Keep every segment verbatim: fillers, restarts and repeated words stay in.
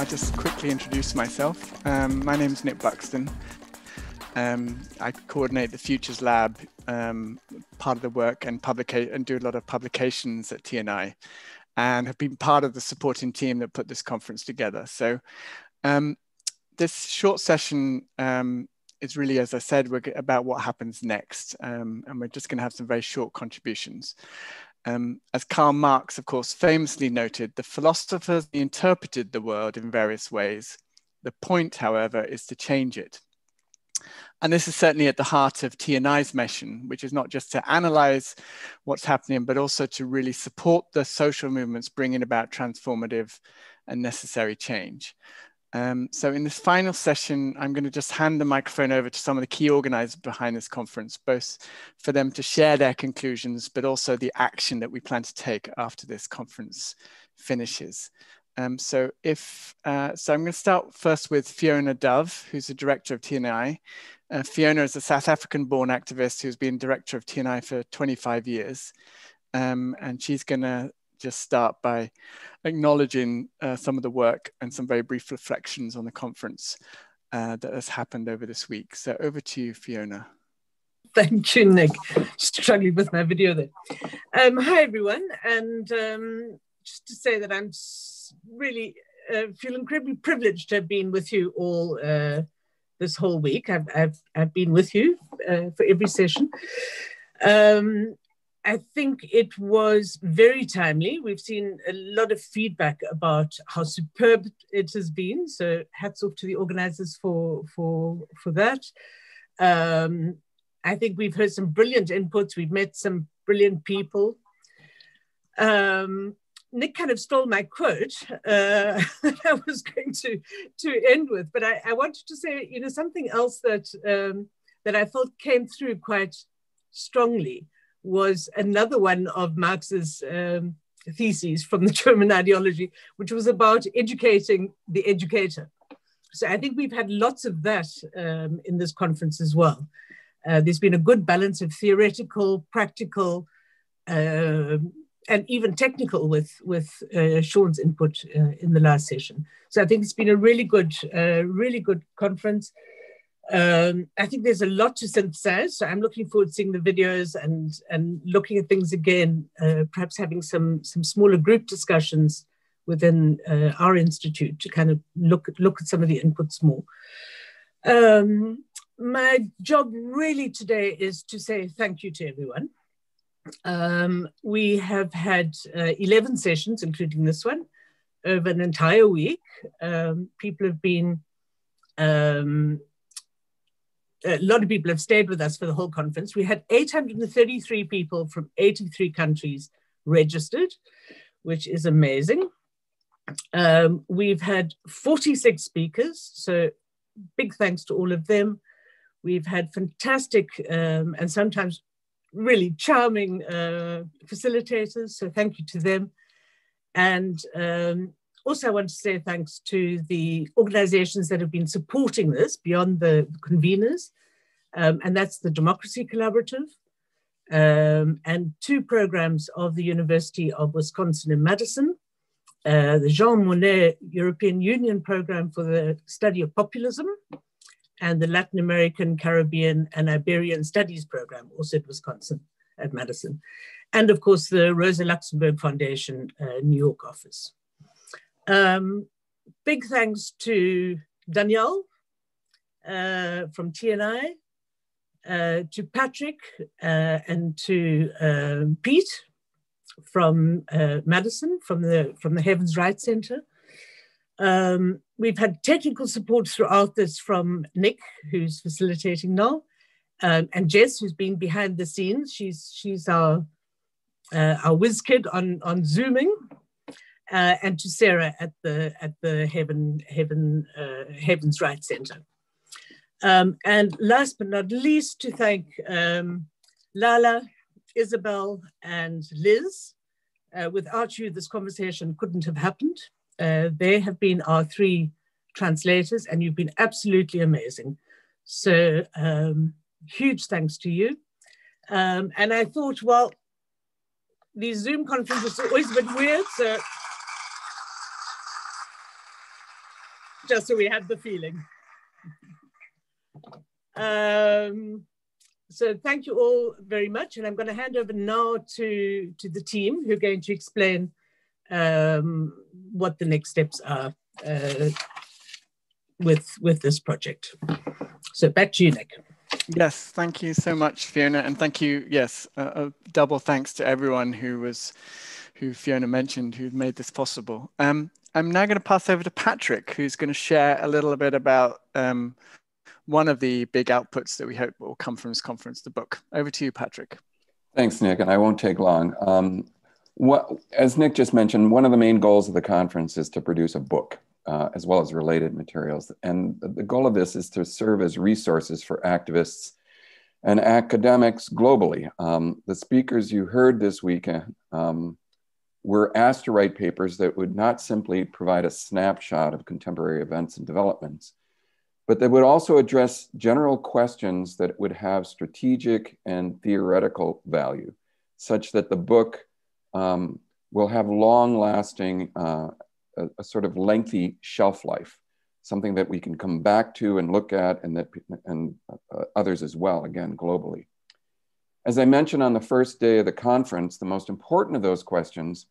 I'll just quickly introduce myself. Um, my name's Nick Buxton. Um, I coordinate the Futures Lab, um, part of the work, and publica- and do a lot of publications at T N I, and have been part of the supporting team that put this conference together. So um, this short session um, is really, as I said, we're about what happens next, um, and we're just going to have some very short contributions. Um, as Karl Marx, of course, famously noted, the philosophers interpreted the world in various ways. The point, however, is to change it. And this is certainly at the heart of T N I's mission, which is not just to analyze what's happening, but also to really support the social movements bringing about transformative and necessary change. Um, so in this final session, I'm going to just hand the microphone over to some of the key organizers behind this conference, both for them to share their conclusions, but also the action that we plan to take after this conference finishes. Um, so if, uh, so I'm going to start first with Fiona Dove, who's the director of T N I. Uh, Fiona is a South African-born activist who's been director of T N I for twenty-five years. Um, and she's going to just start by acknowledging uh, some of the work and some very brief reflections on the conference uh, that has happened over this week. So over to you, Fiona. Thank you, Nick. Struggling with my video there. Um, hi, everyone. And um, just to say that I'm really uh, feel incredibly privileged to have been with you all uh, this whole week. I've, I've, I've been with you uh, for every session. Um, I think it was very timely. We've seen a lot of feedback about how superb it has been. So hats off to the organizers for, for, for that. Um, I think we've heard some brilliant inputs. We've met some brilliant people. Um, Nick kind of stole my quote uh, that I was going to, to end with, but I, I wanted to say, you know, something else that, um, that I felt came through quite strongly was another one of Marx's um, theses from the German ideology, which was about educating the educator. So I think we've had lots of that um, in this conference as well. Uh, there's been a good balance of theoretical, practical, uh, and even technical with, with uh, Sean's input uh, in the last session. So I think it's been a really good, uh, really good conference. Um, I think there's a lot to synthesize, so I'm looking forward to seeing the videos and, and looking at things again, uh, perhaps having some, some smaller group discussions within uh, our institute to kind of look at, look at some of the inputs more. Um, my job really today is to say thank you to everyone. Um, we have had uh, eleven sessions, including this one, over an entire week. Um, people have been... Um, A lot of people have stayed with us for the whole conference. We had eight hundred thirty-three people from eighty-three countries registered, which is amazing. Um, we've had forty-six speakers, so big thanks to all of them. We've had fantastic um, and sometimes really charming uh, facilitators, so thank you to them. And um, also, I want to say thanks to the organizations that have been supporting this beyond the conveners, um, and that's the Democracy Collaborative um, and two programs of the University of Wisconsin in Madison, uh, the Jean Monnet European Union Program for the Study of Populism, and the Latin American, Caribbean, and Iberian Studies Program, also at Wisconsin, at Madison. And of course, the Rosa Luxemburg Foundation uh, New York office. Um, big thanks to Danielle uh, from T N I, uh, to Patrick uh, and to uh, Pete from uh, Madison, from the, from the Havens Wright Center. Um, we've had technical support throughout this from Nick, who's facilitating now, um, and Jess, who's been behind the scenes. She's, she's our, uh, our whiz kid on, on Zooming. Uh, and to Sarah at the at the Heaven Heaven uh, Heaven's Right Center, um, and last but not least to thank um, Lala, Isabel, and Liz. Uh, without you, this conversation couldn't have happened. Uh, they have been our three translators, and you've been absolutely amazing. So um, huge thanks to you. Um, and I thought, well, these Zoom conferences are always a bit weird, so. just so we had the feeling. Um, so thank you all very much. And I'm going to hand over now to, to the team who are going to explain um, what the next steps are uh, with, with this project. So back to you, Nick. Yes, thank you so much, Fiona. And thank you, yes, uh, a double thanks to everyone who was, who Fiona mentioned, who made this possible. Um, I'm now going to pass over to Patrick, who's going to share a little bit about um, one of the big outputs that we hope will come from this conference, the book. Over to you, Patrick. Thanks, Nick, and I won't take long. Um, what, as Nick just mentioned, one of the main goals of the conference is to produce a book, uh, as well as related materials. And the goal of this is to serve as resources for activists and academics globally. Um, the speakers you heard this weekend um, were asked to write papers that would not simply provide a snapshot of contemporary events and developments, but that would also address general questions that would have strategic and theoretical value, such that the book um, will have long-lasting, uh, a, a sort of lengthy shelf life, something that we can come back to and look at, and that and uh, others as well, again, globally. As I mentioned on the first day of the conference, the most important of those questions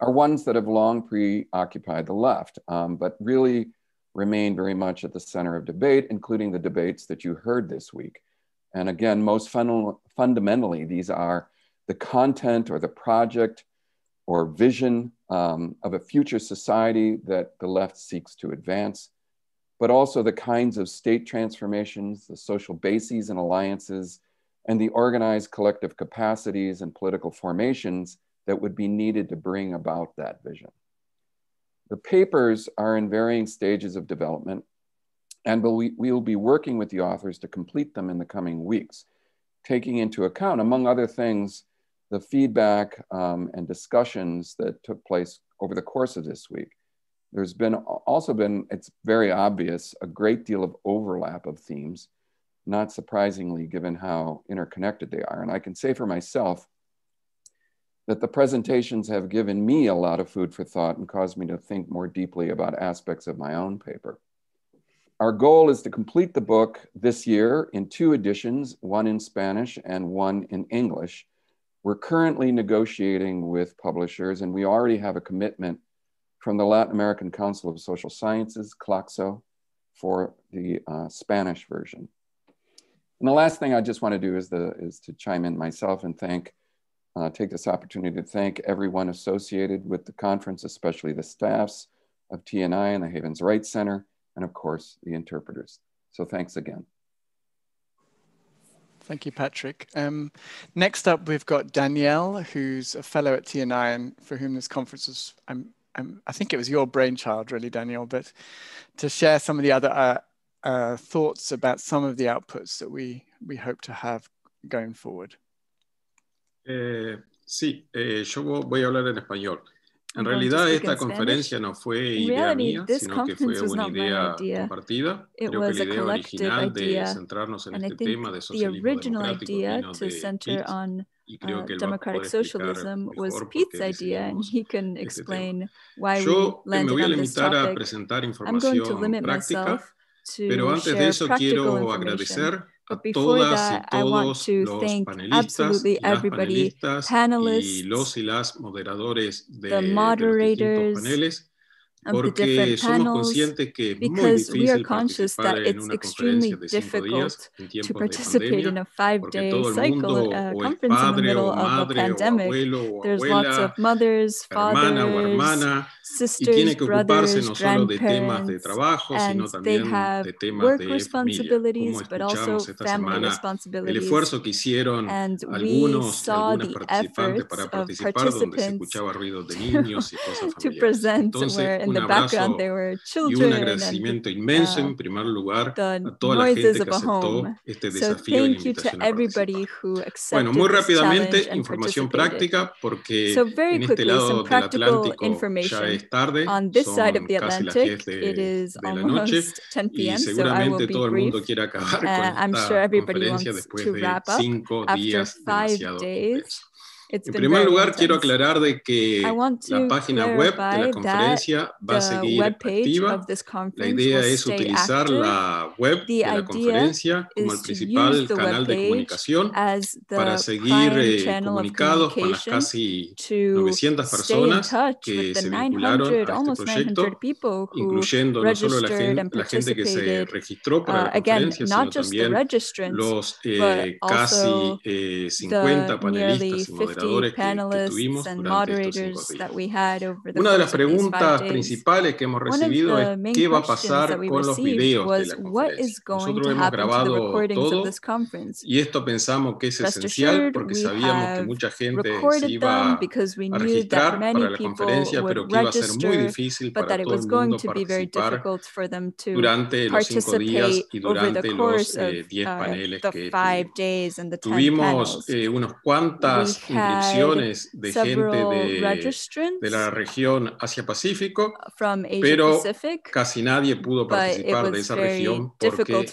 are ones that have long preoccupied the left, um, but really remain very much at the center of debate, including the debates that you heard this week. And again, most fun fundamentally, these are the content or the project or vision um, of a future society that the left seeks to advance, but also the kinds of state transformations, the social bases and alliances, and the organized collective capacities and political formations that would be needed to bring about that vision. The papers are in varying stages of development, and we will be working with the authors to complete them in the coming weeks, taking into account, among other things, the feedback um, and discussions that took place over the course of this week. There's been also been, it's very obvious, a great deal of overlap of themes, not surprisingly, given how interconnected they are. And I can say for myself that the presentations have given me a lot of food for thought and caused me to think more deeply about aspects of my own paper. Our goal is to complete the book this year in two editions, one in Spanish and one in English. We're currently negotiating with publishers, and we already have a commitment from the Latin American Council of Social Sciences, CLACSO, for the uh, Spanish version. And the last thing I just want to do is, the, is to chime in myself and thank, uh, take this opportunity to thank everyone associated with the conference, especially the staffs of T N I and the Havens Wright Center, and of course, the interpreters. So thanks again. Thank you, Patrick. Um, next up, we've got Danielle, who's a fellow at T N I and for whom this conference was, I'm, I'm, I think it was your brainchild really, Danielle, but to share some of the other uh, Uh, thoughts about some of the outputs that we, we hope to have going forward. Eh, sí, eh, yo voy a hablar en español. En realidad esta conferencia no fue idea mía, sino que fue una idea compartida. Creo que la idea original de centrarnos en este tema de socialismo democrático vino de Pete, y creo que él va a poder explicar mejor por qué decidimos este tema. Yo me voy a limitar a presentar información práctica. Pero antes de eso quiero agradecer a todas y todos los panelistas y las panelistas y los y las moderadores de, de los distintos paneles, porque somos conscientes que es muy difícil participar en una conferencia de cinco días en tiempos de pandemia, porque todo el mundo o es padre o madre o abuelo o abuela, hermana o hermana, y tiene que ocuparse no solo de temas de trabajo, sino también de temas de familia. Como escuchamos esta semana, el esfuerzo que hicieron algunos, algunas participantes para participar, donde se escuchaba ruido de niños y cosas familiares. Entonces, un abrazo y un agradecimiento inmenso, en primer lugar, a toda la gente que aceptó este desafío y la invitación a participar. Bueno, muy rápidamente, información práctica, porque en este lado del Atlántico ya es tarde, son casi las diez de, de la noche, y seguramente todo el mundo quiere acabar con esta conferencia después de cinco días demasiado intensos. En primer lugar, quiero aclarar de que la página web de la conferencia va a seguir activa. La idea es utilizar la web de la conferencia como el principal canal de comunicación para seguir eh, comunicados con las casi novecientas personas que se vincularon a este proyecto, incluyendo no solo la gente, la gente que se registró para la conferencia, sino también los eh, casi eh, cincuenta panelistas y moderadores. Panelists and moderators that we had over the Una de las preguntas principales que hemos recibido es qué va a pasar con los videos de la conferencia. Nosotros hemos grabado todo y esto pensamos que es esencial porque sabíamos que mucha gente se iba a registrar para la conferencia, pero que iba a ser muy difícil para todo el mundo participar durante los cinco días y durante los eh, diez paneles que tuvimos. Tuvimos eh, unos cuantas inscripciones de gente de, de la región Asia-Pacífico, pero casi nadie pudo participar de esa región porque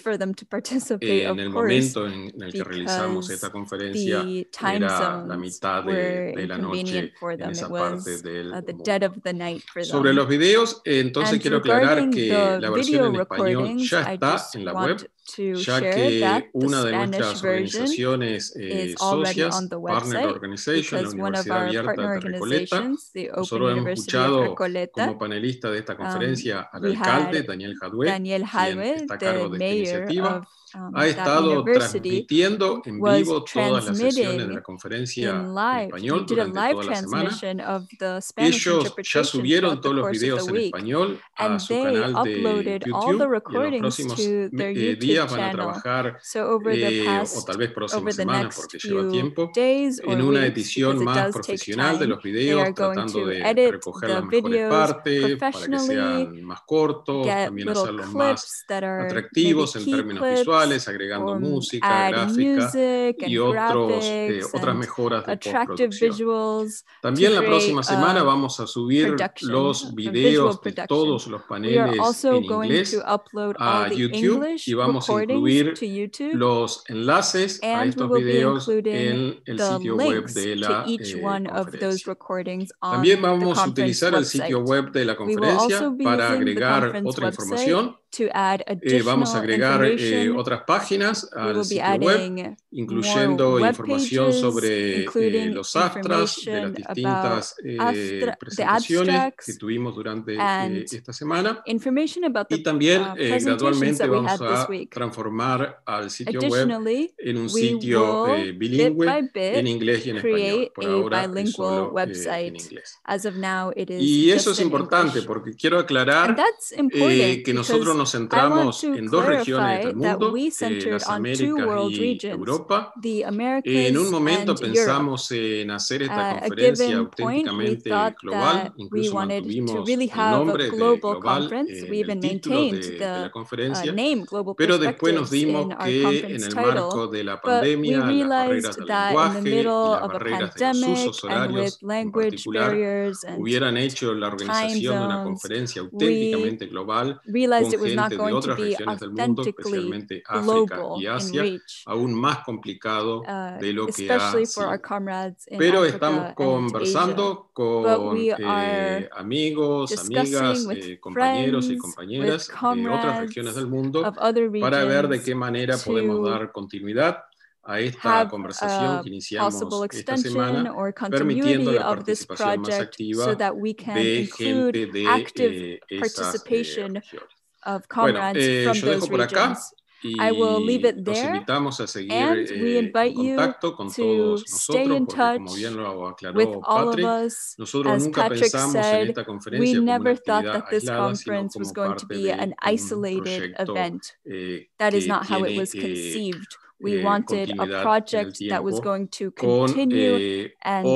eh, en el momento en, en el que realizamos esta conferencia era la mitad de, de la noche en esa parte del mundo. Sobre los videos, entonces quiero aclarar que la versión en español ya está en la web, ya que una de nuestras organizaciones eh, socias, Partner Organization, la Universidad Abierta de Recoleta, nosotros hemos escuchado como panelista de esta conferencia al alcalde, Daniel Jadue, quien está a cargo de esta iniciativa. Ha estado transmitiendo en vivo todas las sesiones de la conferencia en español durante toda la semana. Ellos ya subieron todos los videos en español a su canal de YouTube y en los próximos eh, días van a trabajar, eh, o tal vez próxima semana porque lleva tiempo, en una edición más profesional de los videos, tratando de recoger las mejores partes para que sean más cortos, también hacerlos más atractivos en términos visuales, agregando música, gráfica y otros, eh, otras mejoras de postproducción. También la próxima semana vamos a subir los videos de todos los paneles en inglés a YouTube y vamos a incluir los enlaces a estos videos en el sitio web de la eh, conferencia. También vamos a utilizar el sitio web de la conferencia para agregar otra información. To add eh, vamos a agregar eh, otras páginas al sitio web, incluyendo información sobre eh, los abstracts de las distintas eh, presentaciones que tuvimos durante eh, esta semana. About y también eh, gradualmente vamos a transformar al sitio web en un sitio eh, bilingüe, bit bit, en inglés y en español. Por ahora es solo eh, en inglés. Now, y eso es importante English. Porque quiero aclarar eh, que nosotros nos centramos en dos regiones del mundo, eh, las Américas y Europa. En un momento pensamos en hacer esta conferencia auténticamente global, incluso mantuvimos el nombre de global en el título de la conferencia, pero después nos dimos que en el marco de la pandemia, las barreras del lenguaje y las barreras de los usos horarios en particular hubieran hecho la organización de una conferencia auténticamente global con gente de otras regiones del mundo, especialmente África y Asia, aún más complicado de lo que ha sido. Pero estamos conversando con eh, amigos, amigas, eh, compañeros y compañeras de otras regiones del mundo para ver de qué manera podemos dar continuidad a esta conversación que iniciamos esta semana, permitiendo la participación más activa de gente de esas regiones. Bueno, eh, yo dejo por acá y los invitamos a seguir eh, en contacto con todos nosotros, porque como bien lo aclaró Patrick, nosotros nunca pensamos en esta conferencia como una actividad aislada, sino como parte de un proyecto eh, que tiene eh, We wanted a project that was going to continue and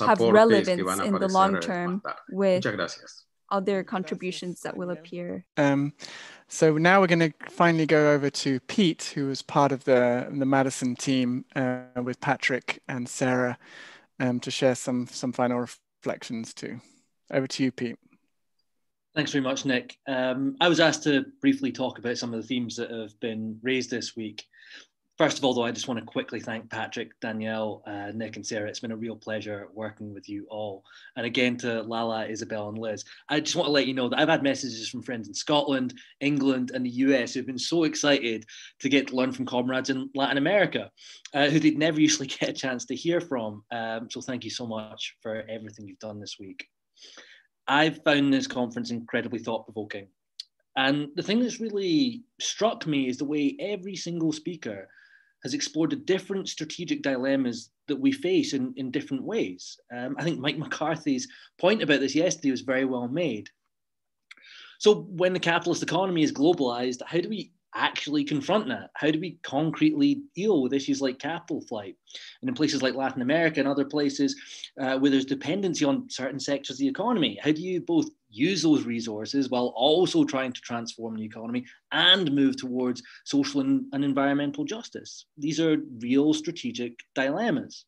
have relevance in the long term with other contributions that will appear. Um, so now we're going to finally go over to Pete, who was part of the, the Madison team uh, with Patrick and Sarah, um, to share some, some final reflections too. Over to you, Pete. Thanks very much, Nick. Um, I was asked to briefly talk about some of the themes that have been raised this week. First of all, though, I just want to quickly thank Patrick, Danielle, uh, Nick and Sarah. It's been a real pleasure working with you all. And again to Lala, Isabel and Liz, I just want to let you know that I've had messages from friends in Scotland, England and the U S who've been so excited to get to learn from comrades in Latin America, uh, who they'd never usually get a chance to hear from. Um, so thank you so much for everything you've done this week. I've found this conference incredibly thought-provoking. And the thing that's really struck me is the way every single speaker has explored the different strategic dilemmas that we face in, in different ways. Um, I think Mike McCarthy's point about this yesterday was very well made. So when the capitalist economy is globalized, how do we actually confront that? How do we concretely deal with issues like capital flight? And in places like Latin America and other places uh, where there's dependency on certain sectors of the economy, how do you both use those resources while also trying to transform the economy and move towards social and, and environmental justice? These are real strategic dilemmas.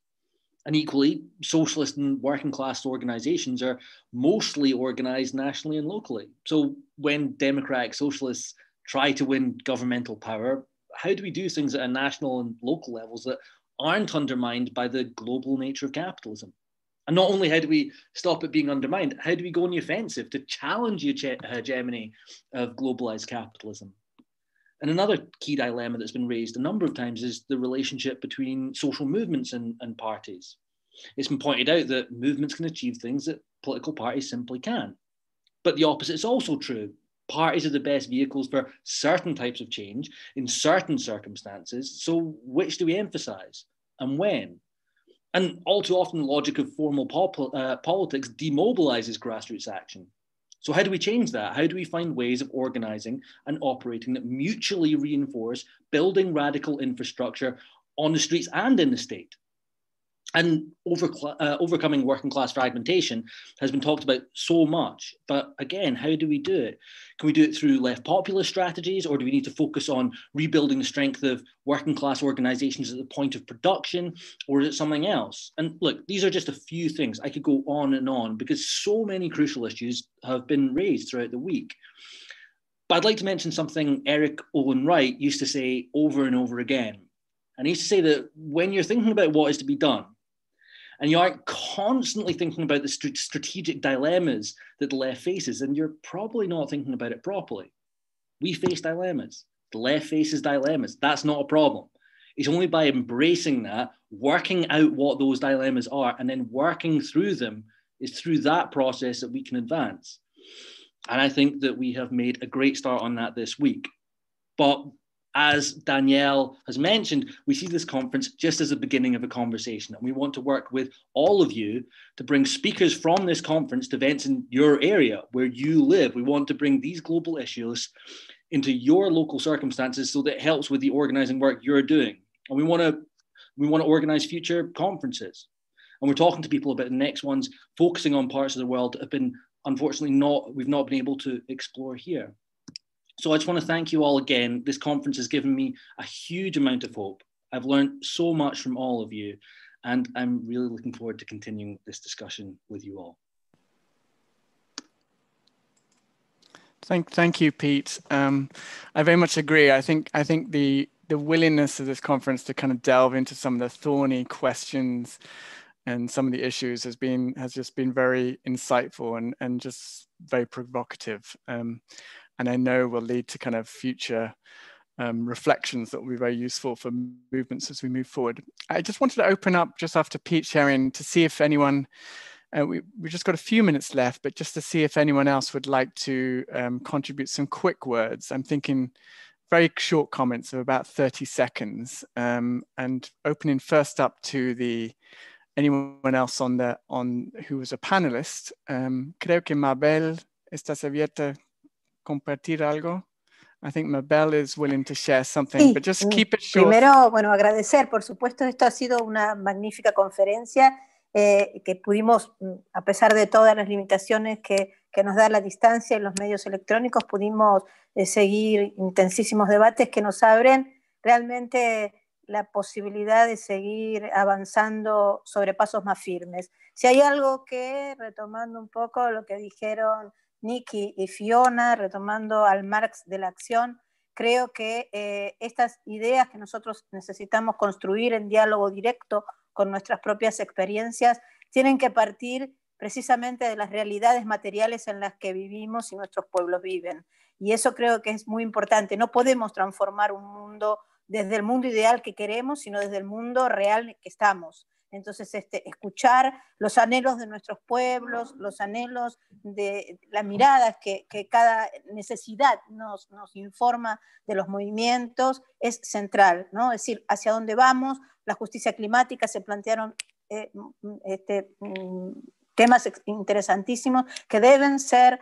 And equally, socialist and working class organizations are mostly organized nationally and locally. So when democratic socialists try to win governmental power, how do we do things at a national and local levels that aren't undermined by the global nature of capitalism? And not only how do we stop it being undermined, how do we go on the offensive to challenge the hegemony of globalized capitalism? And another key dilemma that's been raised a number of times is the relationship between social movements and, and parties. It's been pointed out that movements can achieve things that political parties simply can't. But the opposite is also true. Parties are the best vehicles for certain types of change in certain circumstances. So which do we emphasize and when? And all too often the logic of formal pop uh, politics demobilizes grassroots action. So how do we change that? How do we find ways of organizing and operating that mutually reinforce building radical infrastructure on the streets and in the state? And over, uh, overcoming working class fragmentation has been talked about so much, but again, how do we do it? Can we do it through left populist strategies, or do we need to focus on rebuilding the strength of working class organizations at the point of production, or is it something else? And look, these are just a few things. I could go on and on because so many crucial issues have been raised throughout the week. But I'd like to mention something Eric Olin Wright used to say over and over again. And he used to say that when you're thinking about what is to be done, and you aren't constantly thinking about the st strategic dilemmas that the left faces, and you're probably not thinking about it properly. We face dilemmas. The left faces dilemmas. That's not a problem. It's only by embracing that, working out what those dilemmas are, and then working through them, is through that process that we can advance. And I think that we have made a great start on that this week. But as Danielle has mentioned, we see this conference just as the beginning of a conversation, and we want to work with all of you to bring speakers from this conference to events in your area where you live. We want to bring these global issues into your local circumstances so that it helps with the organizing work you're doing. And we want to we want to organize future conferences. And we're talking to people about the next ones, focusing on parts of the world that have been, unfortunately, not we've not been able to explore here. So I just want to thank you all again. This conference has given me a huge amount of hope. I've learned so much from all of you, and I'm really looking forward to continuing this discussion with you all. Thank, thank you, Pete. Um, I very much agree. I think, I think the, the willingness of this conference to kind of delve into some of the thorny questions and some of the issues has been, has just been very insightful and, and just very provocative. Um, And I know will lead to kind of future um, reflections that will be very useful for movements as we move forward. I just wanted to open up just after Pete sharing to see if anyone, uh, we, we just got a few minutes left, but just to see if anyone else would like to um, contribute some quick words. I'm thinking very short comments of about thirty seconds um, and opening first up to the anyone else on the, on who was a panelist. Um, creo que Mabel, estás abierta. Compartir algo. I think Mabel is willing to share something, sí, but just keep it short. Primero, bueno, agradecer, por supuesto, esto ha sido una magnífica conferencia eh, que pudimos, a pesar de todas las limitaciones que, que nos da la distancia y los medios electrónicos, pudimos eh, seguir intensísimos debates que nos abren realmente la posibilidad de seguir avanzando sobre pasos más firmes. Si hay algo que, retomando un poco lo que dijeron Nick y Fiona, retomando al Marx de la acción, Creo que eh, estas ideas que nosotros necesitamos construir en diálogo directo con nuestras propias experiencias tienen que partir precisamente de las realidades materiales en las que vivimos y nuestros pueblos viven. Y eso creo que es muy importante. No podemos transformar un mundo desde el mundo ideal que queremos, sino desde el mundo real que estamos. Entonces, este, escuchar los anhelos de nuestros pueblos, los anhelos de las miradas que, que cada necesidad nos, nos informa de los movimientos es central, ¿no? Es decir, hacia dónde vamos, la justicia climática, se plantearon eh, este, temas interesantísimos que deben ser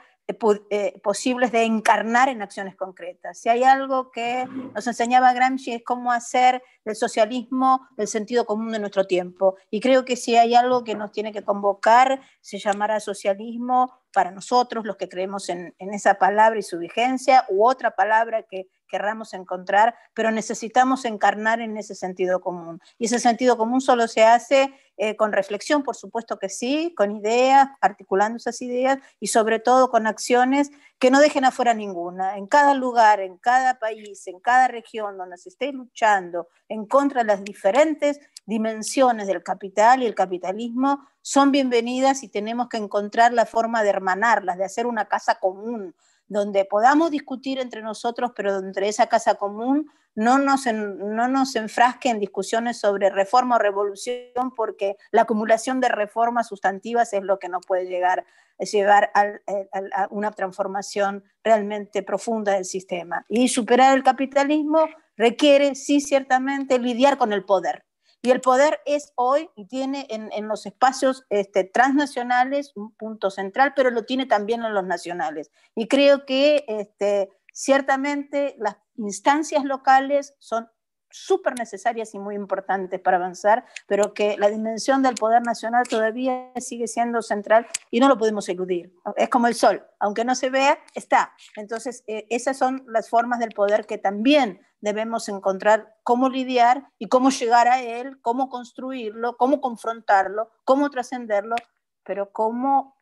Eh, posibles de encarnar en acciones concretas. Si hay algo que nos enseñaba Gramsci es cómo hacer del socialismo el sentido común de nuestro tiempo. Y creo que si hay algo que nos tiene que convocar, se llamará socialismo para nosotros, los que creemos en, en esa palabra y su vigencia, u otra palabra que querramos encontrar, pero necesitamos encarnar en ese sentido común. Y ese sentido común solo se hace eh, con reflexión, por supuesto que sí, con ideas, articulando esas ideas, y sobre todo con acciones que no dejen afuera ninguna. En cada lugar, en cada país, en cada región donde se esté luchando en contra de las diferentes dimensiones del capital y el capitalismo, son bienvenidas y tenemos que encontrar la forma de hermanarlas, de hacer una casa común, donde podamos discutir entre nosotros, pero entre esa casa común no nos, en, no nos enfrasque en discusiones sobre reforma o revolución, porque la acumulación de reformas sustantivas es lo que nos puede llegar, llevar a, a, a una transformación realmente profunda del sistema. Y superar el capitalismo requiere, sí, ciertamente, lidiar con el poder. Y el poder es hoy, y tiene en, en los espacios este, transnacionales un punto central, pero lo tiene también en los nacionales. Y creo que este, ciertamente las instancias locales son súper necesarias y muy importantes para avanzar, pero que la dimensión del poder nacional todavía sigue siendo central y no lo podemos eludir. Es como el sol, aunque no se vea, está. Entonces eh, esas son las formas del poder que también debemos encontrar cómo lidiar y cómo llegar a él, cómo construirlo, cómo confrontarlo, cómo trascenderlo, pero cómo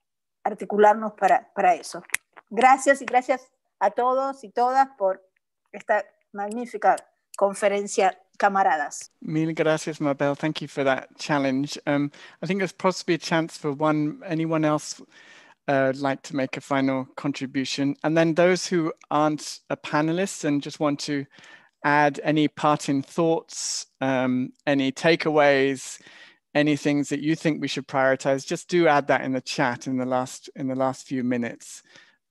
articularnos para, para eso. Gracias y gracias a todos y todas por esta magnífica conferencia, camaradas. Mil gracias, Mabel. Thank you for that challenge. Um, I think there's possibly a chance for one, anyone else uh, like to make a final contribution. And then those who aren't a panelist and just want to add any parting thoughts, um, any takeaways, any things that you think we should prioritize, just do add that in the chat in the last, in the last few minutes.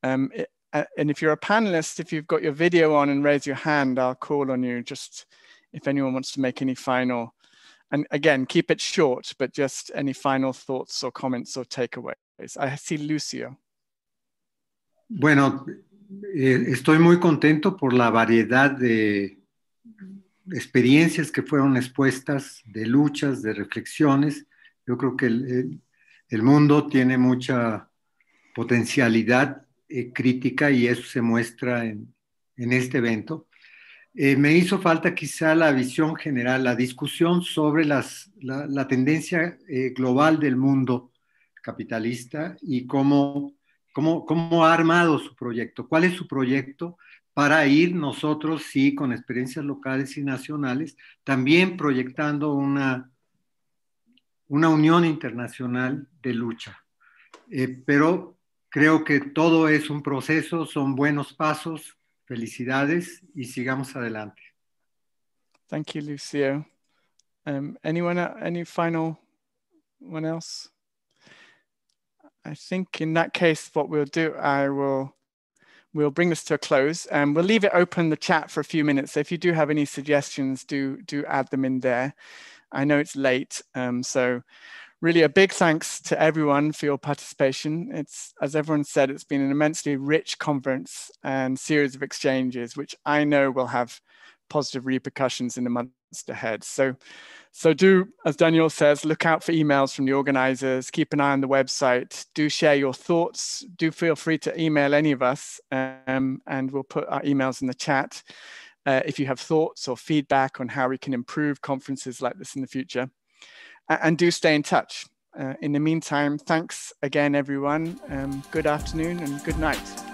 Um, it, Uh, and if you're a panelist, if you've got your video on and raise your hand, I'll call on you just if anyone wants to make any final, and again, keep it short, but just any final thoughts or comments or takeaways. I see Lucio. Bueno, eh, estoy muy contento por la variedad de experiencias que fueron expuestas, de luchas, de reflexiones. Yo creo que el, el mundo tiene mucha potencialidad Eh, crítica, y eso se muestra en, en este evento. Eh, me hizo falta quizá la visión general, la discusión sobre las, la, la tendencia eh, global del mundo capitalista y cómo, cómo, cómo ha armado su proyecto, cuál es su proyecto para ir nosotros, sí, con experiencias locales y nacionales, también proyectando una, una unión internacional de lucha. Eh, pero creo que todo es un proceso, son buenos pasos, felicidades, y sigamos adelante. Thank you, Lucio. Um, anyone, any final one else? I think in that case, what we'll do, I will, we'll bring this to a close, and we'll leave it open the chat for a few minutes. So if you do have any suggestions, do, do add them in there. I know it's late, um, so really a big thanks to everyone for your participation. It's, as everyone said, it's been an immensely rich conference and series of exchanges, which I know will have positive repercussions in the months ahead. So, so do, as Daniel says, look out for emails from the organizers, keep an eye on the website, do share your thoughts, do feel free to email any of us, um, and we'll put our emails in the chat uh, if you have thoughts or feedback on how we can improve conferences like this in the future. And do stay in touch. Uh, in the meantime, thanks again, everyone. Um, good afternoon and good night.